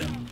him.